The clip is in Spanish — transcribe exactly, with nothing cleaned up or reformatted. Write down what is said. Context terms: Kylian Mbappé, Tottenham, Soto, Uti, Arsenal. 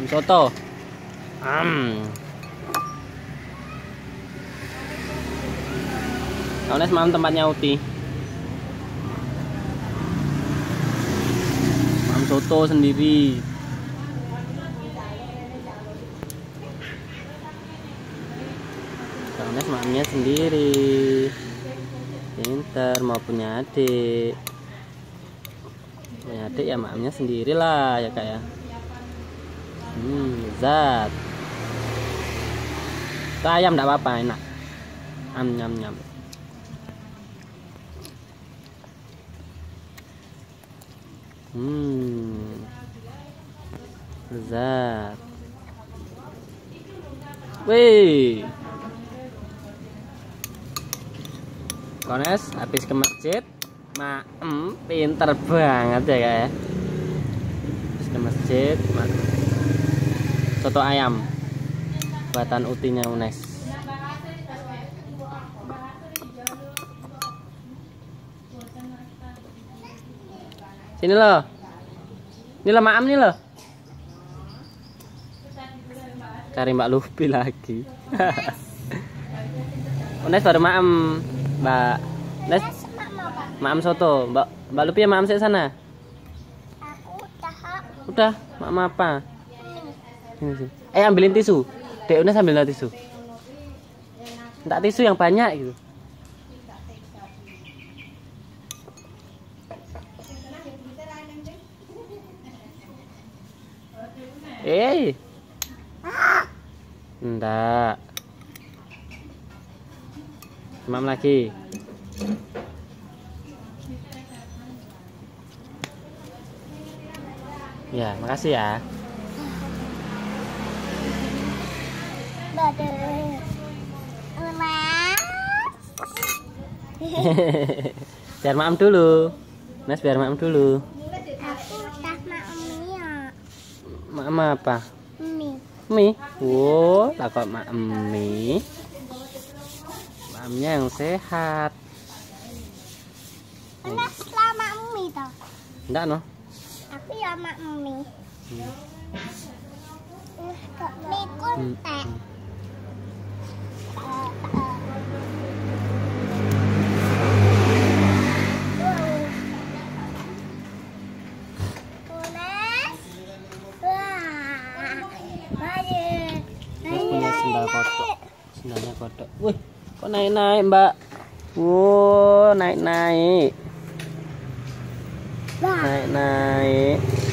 Am Soto. Am. Soalnya semalam tempatnya Uti. Am Soto sendiri. Soalnya semalamnya sendiri. Pinter mau punya adik. Punya adik ya mamanya sendirilah ya kak ya. Hmm, zat. Ayam enggak apa-apa, enak. Am nyam nyam. Hmm. Zat. Wih. Kones habis ke masjid. Maem pinter banget ya kak ya. Habis ke masjid, maem. Soto ayam buatan Utinya Unes. Sini loh. Ini loh maam nih loh. Cari Mbak Lupi lagi. Unes baru maam, Mbak. Unes maam soto, Mbak. Mbak Lupi ya maam saya sana. Udah, maam apa? Eh ambilin tisu, Dek Unes ambil tisu. Enggak tisu yang banyak gitu. Eh, enggak. Mam lagi. Ya, makasih ya. Biar maam dulu, Mas, biar maam dulu. Aku udah maam mie. Apa? Mie. Mie. Wow, takut maam mie. Maamnya yang sehat. Mas lah maam mie toh? Enggak no. Aku ya maam mie. Mie kuntek. Sendalnya kodok. Wih, kok naik-naik, Mbak? Wow, naik-naik. Naik-naik.